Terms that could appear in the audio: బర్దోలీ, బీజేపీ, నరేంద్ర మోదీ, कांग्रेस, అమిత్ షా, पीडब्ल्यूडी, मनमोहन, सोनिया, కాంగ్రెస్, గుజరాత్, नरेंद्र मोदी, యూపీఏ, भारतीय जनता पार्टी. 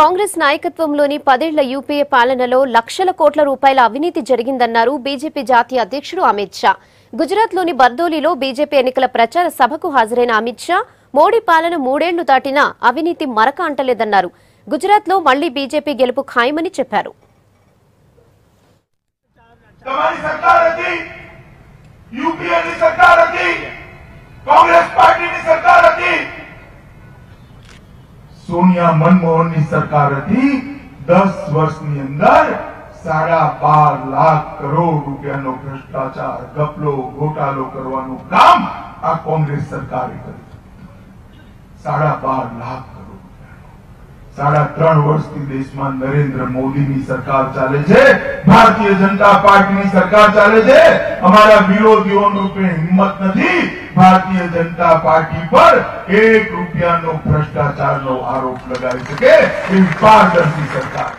కాంగ్రెస్ నాయకత్వంలోని 10 ఏళ్ల యూపీఏ పాలనలో లక్షల కోట్ల రూపాయల అవినీతి జరిగిందన్నారు బీజేపీ జాతీయ అధ్యక్షుడు అమిత్ షా. గుజరాత్లోని బర్దోలీలో బీజేపీ ఎన్నికల ప్రచార సభకు హాజరైన అమిత్ షా మోడీ పాలన 3 ఏళ్లు దాటినా అవినీతి మరక అంటలేదన్నారు. గుజరాత్లో మళ్లీ బీజేపీ గెలుపు ఖాయమని చెప్పారు. सोनिया मनमोहन की सरकार थी 10 वर्ष की अंदर 12.5 लाख करोड़ रुपया नो भ्रष्टाचार गपलो घोटालो करवानो काम आ कांग्रेस सरकार करी. 12.5 लाख करोड़ रुपया 3.5 वर्ष की देश में नरेंद्र मोदी की सरकार चाले छे, भारतीय जनता पार्टी की सरकार चाले छे. हमारा विरोधियों ने हिम्मत नहीं भारतीय जनता पार्टी पर 1 रुपया नो भ्रष्टाचार नो आरोप लगाई सके. इन पारदर्शी सरकार